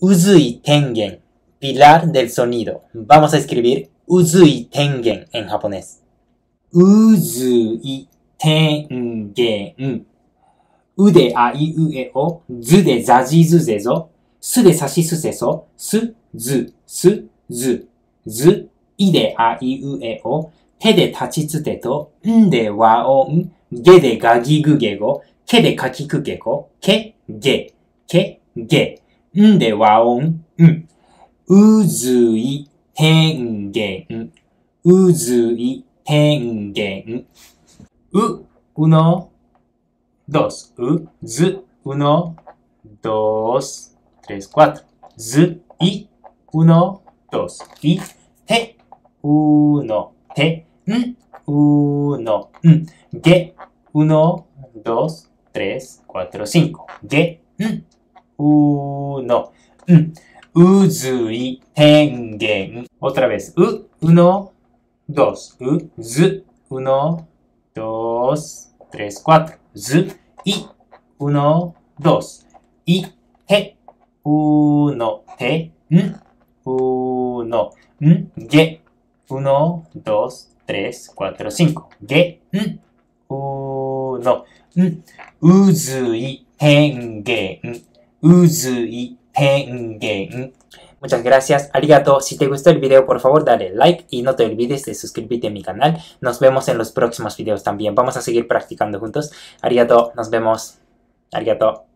Uzui Tengen, Pilar del Sonido. Vamos a escribir Uzui Tengen en japonés. Uzui Tengen. U de a i u e o, zu de za ji zu ze zo, su de sa shi su se so, su, zu, zu, i de a i u e o, te de ta chi tsu te to, n de wa o n, ge de ga gi gu ge go, ke de ka ki ku ge go, ke, ge.んで和音、ん。うずいてんげん。うずいてんげん。うの、どす。ず、うの、どす。tres、cuatro。ず、い、うの、どす。い、て、うの、て、ん、うの、ん。げ、うの、どす。tres、cuatro、cinco。げ、ん。Uno. Uzui Tengen. Otra vez. Uno, dos. Z. Uno, dos, tres, cuatro. Z. I. Uno, dos. I. Te. Uno. Te. N. Uno. N. Ge. Uno, dos, tres, cuatro, cinco. Ge. N. Uno. N. Uzui Tengen.Uzui Tengen. Muchas gracias, arigato. Si te gustó el video, por favor dale like y no te olvides de suscribirte a mi canal. Nos vemos en los próximos videos también. Vamos a seguir practicando juntos. Arigato, nos vemos. Arigato.